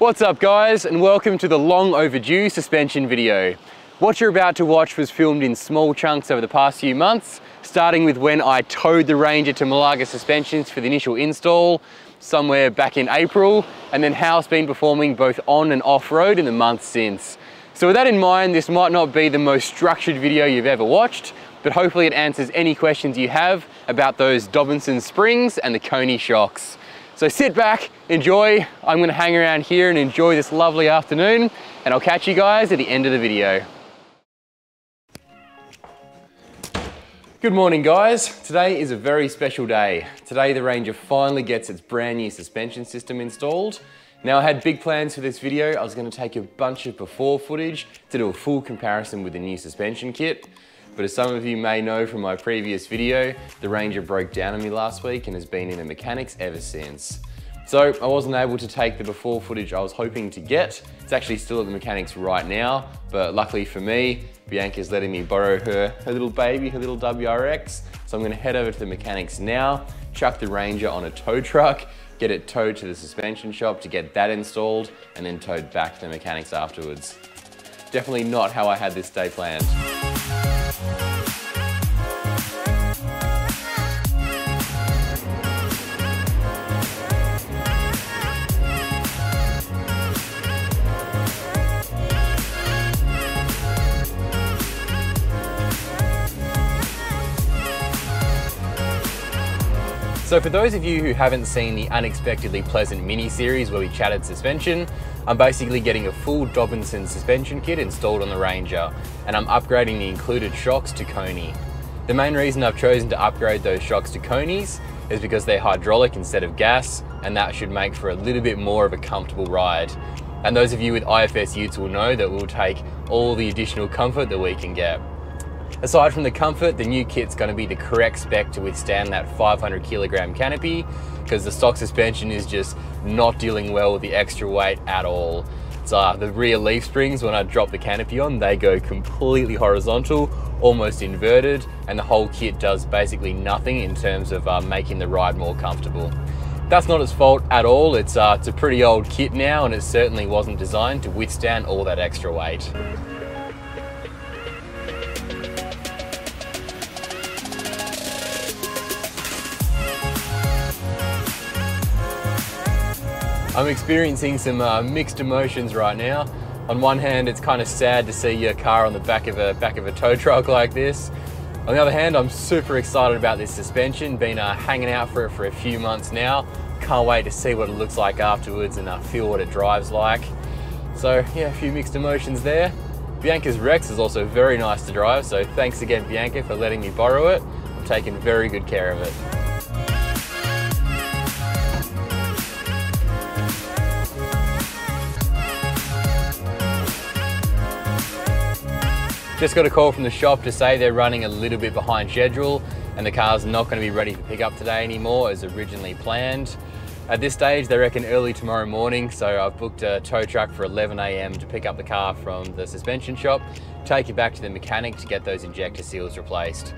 What's up guys, and welcome to the long overdue suspension video. What you're about to watch was filmed in small chunks over the past few months, starting with when I towed the Ranger to Malaga Suspensions for the initial install somewhere back in April, and then how it's been performing both on and off-road in the months since. So with that in mind, this might not be the most structured video you've ever watched, but hopefully it answers any questions you have about those Dobinson Springs and the Koni shocks. So sit back, enjoy. I'm gonna hang around here and enjoy this lovely afternoon, and I'll catch you guys at the end of the video. Good morning guys. Today is a very special day. Today the Ranger finally gets its brand new suspension system installed. Now, I had big plans for this video. I was gonna take a bunch of before footage to do a full comparison with the new suspension kit. But as some of you may know from my previous video, the Ranger broke down on me last week and has been in the mechanics ever since. So I wasn't able to take the before footage I was hoping to get. It's actually still at the mechanics right now, but luckily for me, Bianca's letting me borrow her little baby, her little WRX. So I'm gonna head over to the mechanics now, chuck the Ranger on a tow truck, get it towed to the suspension shop to get that installed, and then towed back to the mechanics afterwards. Definitely not how I had this day planned. So for those of you who haven't seen the Unexpectedly Pleasant mini-series where we chatted suspension, I'm basically getting a full Dobinson suspension kit installed on the Ranger, and I'm upgrading the included shocks to Koni. The main reason I've chosen to upgrade those shocks to Konis is because they're hydraulic instead of gas, and that should make for a little bit more of a comfortable ride. And those of you with IFS utes will know that we'll take all the additional comfort that we can get. Aside from the comfort, the new kit's going to be the correct spec to withstand that 500 kilogram canopy, because the stock suspension is just not dealing well with the extra weight at all. It's the rear leaf springs, when I drop the canopy on, they go completely horizontal, almost inverted, and the whole kit does basically nothing in terms of making the ride more comfortable. That's not its fault at all. It's a pretty old kit now, and it certainly wasn't designed to withstand all that extra weight. I'm experiencing some mixed emotions right now. On one hand, it's kind of sad to see your car on the back of a tow truck like this. On the other hand, I'm super excited about this suspension. Been hanging out for it for a few months now. Can't wait to see what it looks like afterwards and feel what it drives like. So yeah, a few mixed emotions there. Bianca's Rex is also very nice to drive, so thanks again, Bianca, for letting me borrow it. I'm taking very good care of it. Just got a call from the shop to say they're running a little bit behind schedule and the car's not going to be ready for pickup today anymore as originally planned. At this stage, they reckon early tomorrow morning, so I've booked a tow truck for 11 AM to pick up the car from the suspension shop, take it back to the mechanic to get those injector seals replaced.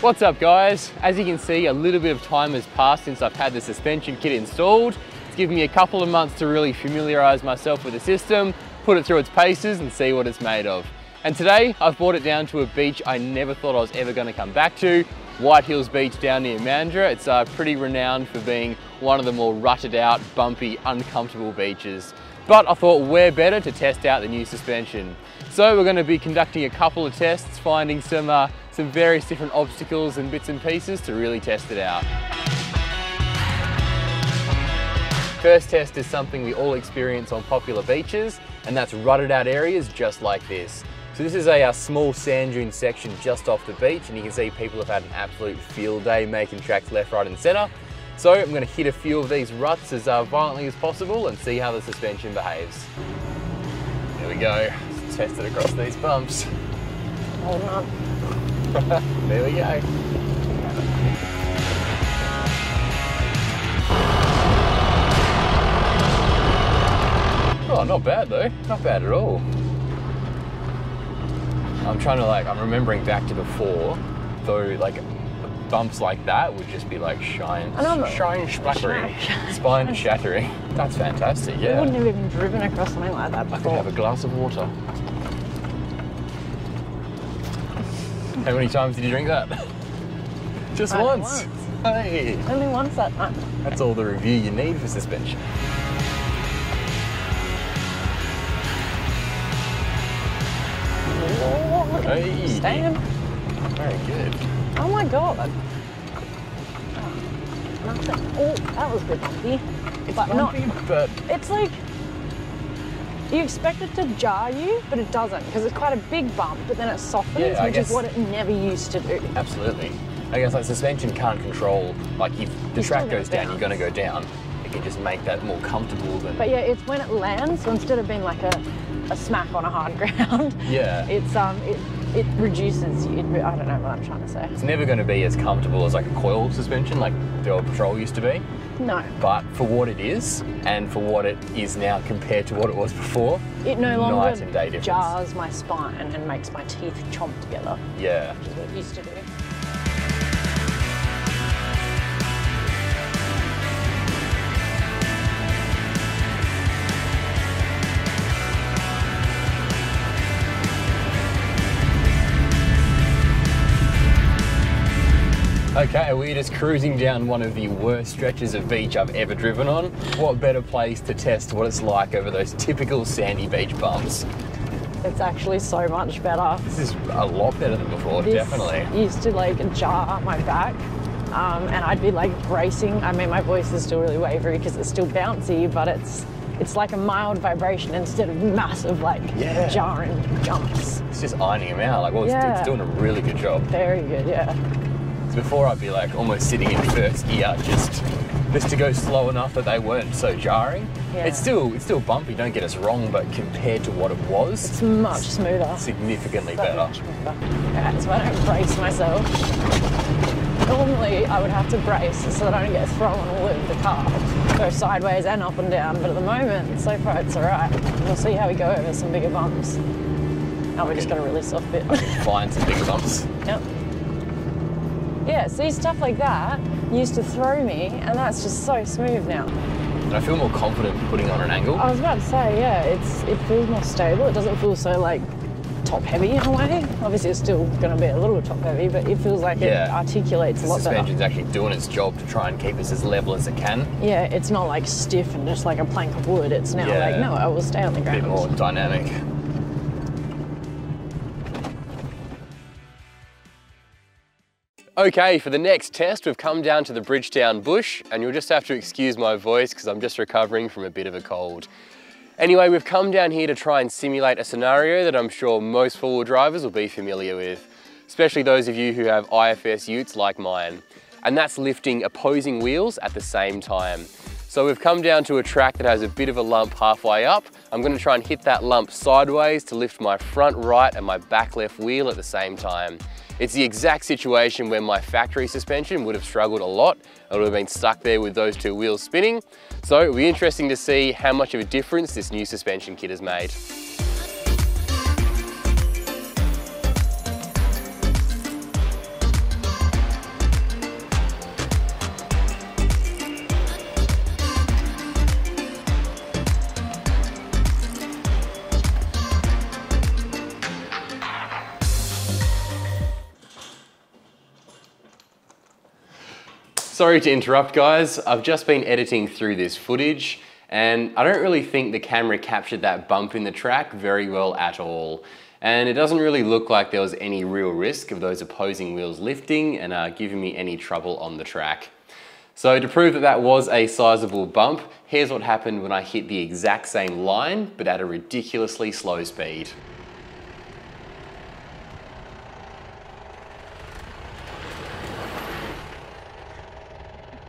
What's up guys? As you can see, a little bit of time has passed since I've had the suspension kit installed. It's given me a couple of months to really familiarise myself with the system, put it through its paces and see what it's made of. And today I've brought it down to a beach I never thought I was ever going to come back to, White Hills Beach down near Mandurah. It's pretty renowned for being one of the more rutted out, bumpy, uncomfortable beaches. But I thought where better to test out the new suspension. So we're going to be conducting a couple of tests, finding some various different obstacles and bits and pieces to really test it out. First test is something we all experience on popular beaches, and that's rutted out areas just like this. So this is a small sand dune section just off the beach, and you can see people have had an absolute field day making tracks left, right and center. So I'm going to hit a few of these ruts as violently as possible and see how the suspension behaves. There we go, let's test it across these bumps. Oh no. There we go. Oh, not bad though, not bad at all. I'm trying to I'm remembering back to before, though, bumps like that would just be like spine shattering. That's fantastic, yeah. I wouldn't have even driven across something like that before. I could have a glass of water. How many times did you drink that? Just once. Hey. Only once that time. That's all the review you need for suspension. Hey. Stand. Very good. Oh my god. Oh, that was good bumpy. It's but bumpy, not, but... It's like, you expect it to jar you, but it doesn't, because it's quite a big bump, but then it softens, yeah, which is what it never used to do. Absolutely. I guess like suspension can't control, like if the track goes down, you're gonna go down. It can just make that more comfortable than... But yeah, it's when it lands, so instead of being like a smack on a hard ground, yeah, it's it reduces, I don't know what I'm trying to say. It's never going to be as comfortable as like a coil suspension like the old Patrol used to be. No. But for what it is and for what it is now compared to what it was before, it no longer jars my spine and makes my teeth chomp together. Yeah. Which is what it used to do. Okay, we're just cruising down one of the worst stretches of beach I've ever driven on. What better place to test what it's like over those typical sandy beach bumps? It's actually so much better. This is a lot better than before, this definitely. Used to like jar my back and I'd be like bracing. I mean, my voice is still really wavery because it's still bouncy, but it's like a mild vibration instead of massive like jarring jumps. It's just ironing them out. Like, well, it's doing a really good job. Very good, yeah. Before I'd be like almost sitting in first gear just to go slow enough that they weren't so jarring. Yeah. It's still bumpy, don't get us wrong, but compared to what it was, it's much smoother. Significantly better. Much smoother. Okay, that's why I don't brace myself. Normally I would have to brace so that I don't get thrown all over the car. Go sideways and up and down, but at the moment so far it's alright. We'll see how we go over some bigger bumps. Now we're just got a really soft bit. I can find some bigger bumps. Yep. Yeah, see, stuff like that used to throw me, and that's just so smooth now. And I feel more confident putting on an angle. I was about to say, yeah, it feels more stable. It doesn't feel so, like, top-heavy in a way. Obviously, it's still going to be a little top-heavy, but it feels like it articulates a lot better. The suspension's actually doing its job to try and keep us as level as it can. Yeah, it's not, like, stiff and just like a plank of wood. It's now like, no, I will stay on the ground. A bit more dynamic. Okay, for the next test, we've come down to the Bridgetown Bush, and you'll just have to excuse my voice because I'm just recovering from a bit of a cold. Anyway, we've come down here to try and simulate a scenario that I'm sure most four-wheel drivers will be familiar with, especially those of you who have IFS utes like mine, and that's lifting opposing wheels at the same time. So we've come down to a track that has a bit of a lump halfway up. I'm gonna try and hit that lump sideways to lift my front right and my back left wheel at the same time. It's the exact situation where my factory suspension would have struggled a lot. I would have been stuck there with those two wheels spinning. So it'll be interesting to see how much of a difference this new suspension kit has made. Sorry to interrupt, guys. I've just been editing through this footage and I don't really think the camera captured that bump in the track very well at all. And it doesn't really look like there was any real risk of those opposing wheels lifting and giving me any trouble on the track. So to prove that that was a sizable bump, here's what happened when I hit the exact same line, but at a ridiculously slow speed.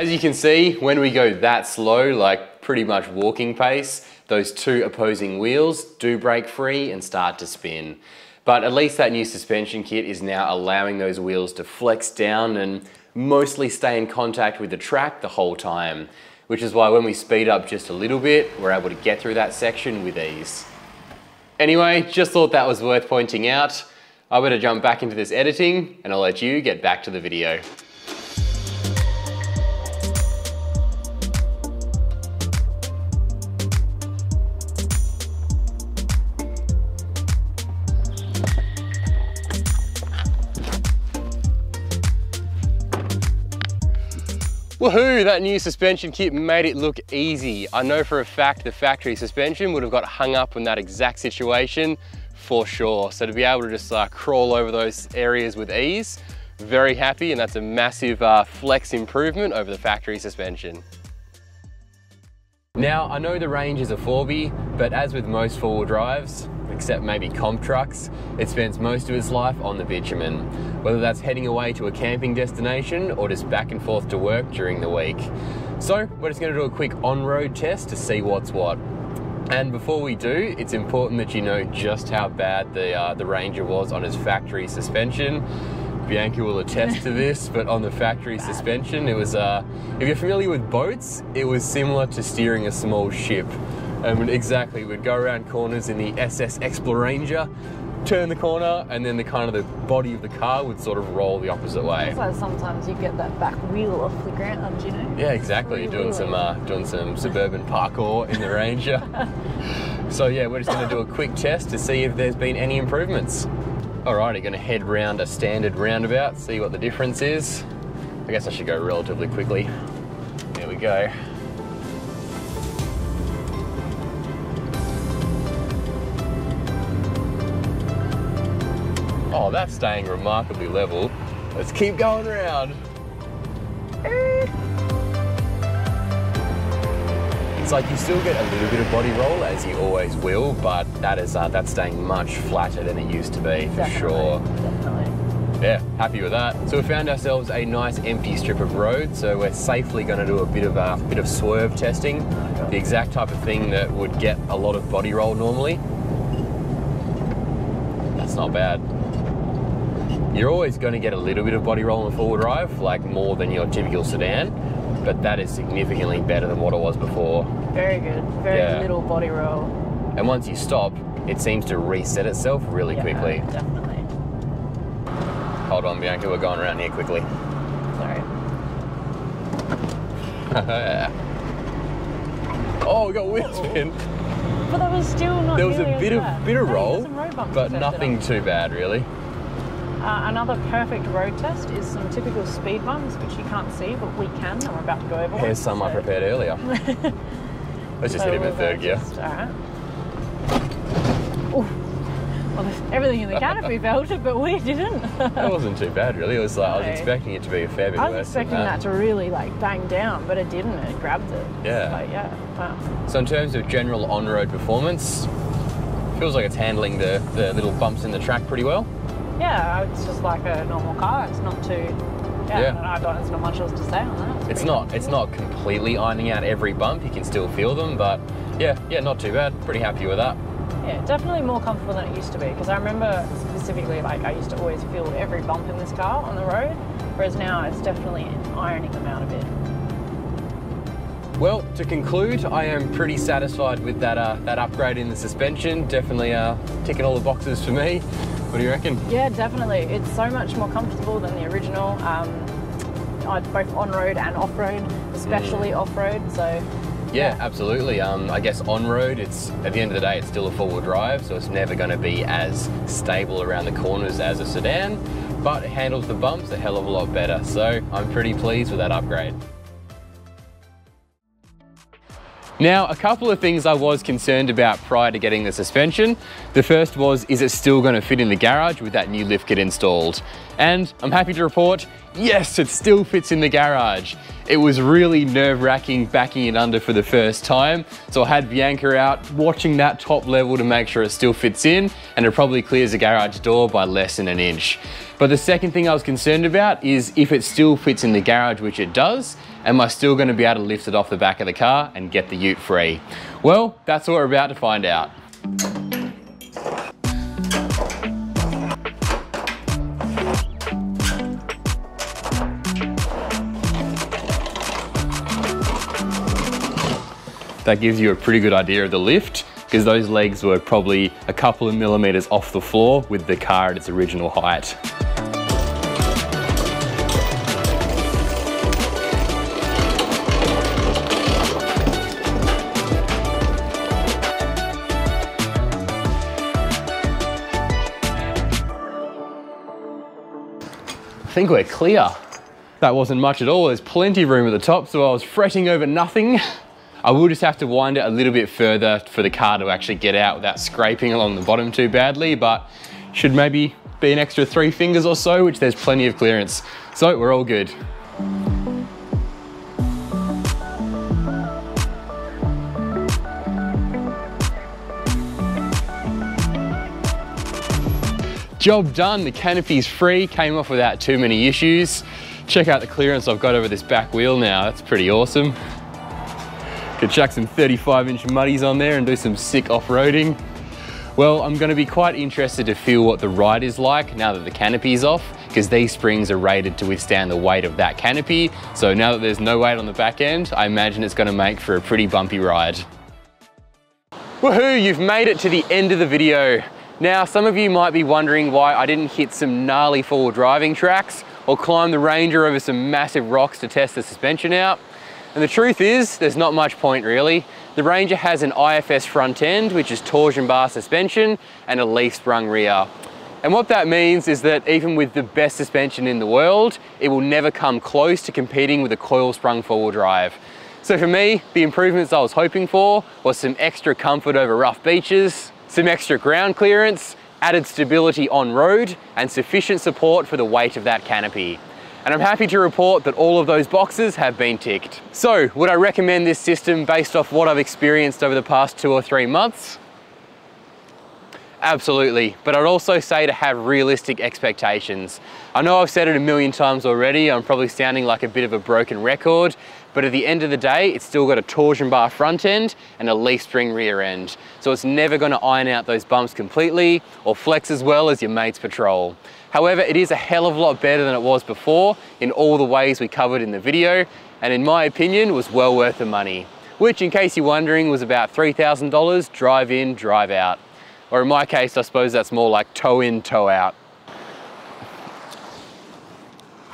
As you can see, when we go that slow, like pretty much walking pace, those two opposing wheels do break free and start to spin. But at least that new suspension kit is now allowing those wheels to flex down and mostly stay in contact with the track the whole time, which is why when we speed up just a little bit, we're able to get through that section with ease. Anyway, just thought that was worth pointing out. I better jump back into this editing and I'll let you get back to the video. Woohoo, that new suspension kit made it look easy. I know for a fact the factory suspension would have got hung up in that exact situation for sure. So to be able to just crawl over those areas with ease, very happy, and that's a massive flex improvement over the factory suspension. Now, I know the range is a 4B, but as with most four-wheel drives, except maybe comp trucks, it spends most of its life on the bitumen, whether that's heading away to a camping destination or just back and forth to work during the week. So we're just gonna do a quick on-road test to see what's what. And before we do, it's important that you know just how bad the Ranger was on his factory suspension. Bianca will attest to this, but on the factory suspension, it was, if you're familiar with boats, it was similar to steering a small ship. Exactly, we'd go around corners in the SS Exploranger, turn the corner, and then the body of the car would sort of roll the opposite way. That's why sometimes you get that back wheel off the ground, you know? Yeah, exactly. Really doing some suburban parkour in the Ranger. So yeah, we're just going to do a quick test to see if there's been any improvements. Alrighty, going to head round a standard roundabout, see what the difference is. I guess I should go relatively quickly. There we go. Oh, that's staying remarkably level. Let's keep going around. It's like you still get a little bit of body roll, as you always will, but that is that's staying much flatter than it used to be, for sure. Definitely. Yeah, happy with that. So we found ourselves a nice empty strip of road, so we're safely going to do a bit of swerve testing, the exact type of thing that would get a lot of body roll normally. That's not bad. You're always going to get a little bit of body roll in four-wheel drive, like more than your typical sedan, but that is significantly better than what it was before. Very good, very little body roll. And once you stop, it seems to reset itself really quickly. Definitely. Hold on, Bianca, we're going around here quickly. Sorry. Oh, we got wheel spin. But that was still not really There was a bit of roll, but nothing too bad, really. Another perfect road test is some typical speed bumps, which you can't see, but we can, and we're about to go over one. Here's some I prepared earlier. Let's just hit him in third gear. All right. Ooh. Well, there's everything in the canopy belted, but we didn't. That wasn't too bad, really. It was like, I was expecting it to be a fair bit worse. I was expecting that to really like bang down, but it didn't. It grabbed it. Yeah. But yeah, wow. So in terms of general on-road performance, feels like it's handling the little bumps in the track pretty well. Yeah, it's just like a normal car. It's not too, there's not much else to say on that. It's not completely ironing out every bump. You can still feel them, but yeah, not too bad. Pretty happy with that. Yeah, definitely more comfortable than it used to be, because I remember specifically, like, I used to always feel every bump in this car on the road, whereas now it's definitely ironing them out a bit. Well, to conclude, I am pretty satisfied with that, that upgrade in the suspension. Definitely ticking all the boxes for me. What do you reckon? Yeah, definitely. It's so much more comfortable than the original, both on-road and off-road, especially off-road, so. Yeah, absolutely. I guess on-road, it's, at the end of the day, it's still a four-wheel drive, so it's never gonna be as stable around the corners as a sedan, but it handles the bumps a hell of a lot better, so I'm pretty pleased with that upgrade. Now, a couple of things I was concerned about prior to getting the suspension. The first was, is it still going to fit in the garage with that new lift kit installed? And I'm happy to report, yes, it still fits in the garage. It was really nerve-wracking backing it under for the first time. So I had Bianca out watching that top level to make sure it still fits in, and and it probably clears the garage door by less than an inch. But the second thing I was concerned about is if it still fits in the garage, which it does, am I still going to be able to lift it off the back of the car and get the ute free? Well, that's what we're about to find out. That gives you a pretty good idea of the lift, because those legs were probably a couple of millimeters off the floor with the car at its original height. I think we're clear. That wasn't much at all. There's plenty of room at the top, so I was fretting over nothing. I will just have to wind it a little bit further for the car to actually get out without scraping along the bottom too badly, but should maybe be an extra 3 fingers or so, which there's plenty of clearance. So we're all good. Job done, the canopy's free, came off without too many issues. Check out the clearance I've got over this back wheel now, that's pretty awesome. Could chuck some 35-inch muddies on there and do some sick off-roading. Well, I'm gonna be quite interested to feel what the ride is like now that the canopy's off, because these springs are rated to withstand the weight of that canopy. So now that there's no weight on the back end, I imagine it's gonna make for a pretty bumpy ride. Woohoo, you've made it to the end of the video. Now, some of you might be wondering why I didn't hit some gnarly four-wheel driving tracks or climb the Ranger over some massive rocks to test the suspension out. And the truth is, there's not much point really. The Ranger has an IFS front end, which is torsion bar suspension, and a leaf sprung rear. And what that means is that even with the best suspension in the world, it will never come close to competing with a coil sprung four-wheel drive. So for me, the improvements I was hoping for was some extra comfort over rough beaches, some extra ground clearance, added stability on road, and sufficient support for the weight of that canopy. And I'm happy to report that all of those boxes have been ticked. So, would I recommend this system based off what I've experienced over the past 2 or 3 months? Absolutely, but I'd also say to have realistic expectations. I know I've said it 1,000,000 times already, I'm probably sounding like a bit of a broken record, but at the end of the day, it's still got a torsion bar front end and a leaf spring rear end. So it's never gonna iron out those bumps completely or flex as well as your mate's patrol. However, it is a hell of a lot better than it was before in all the ways we covered in the video, and in my opinion, was well worth the money. Which, in case you're wondering, was about $3,000 drive in, drive out. Or in my case, I suppose that's more like toe in, toe out.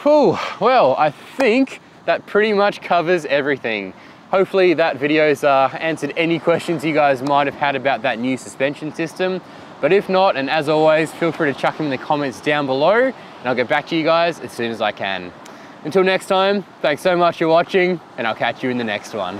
Whew, well, I think that pretty much covers everything. Hopefully that video's answered any questions you guys might have had about that new suspension system. But if not, and as always, feel free to chuck them in the comments down below, and I'll get back to you guys as soon as I can. Until next time, thanks so much for watching, and I'll catch you in the next one.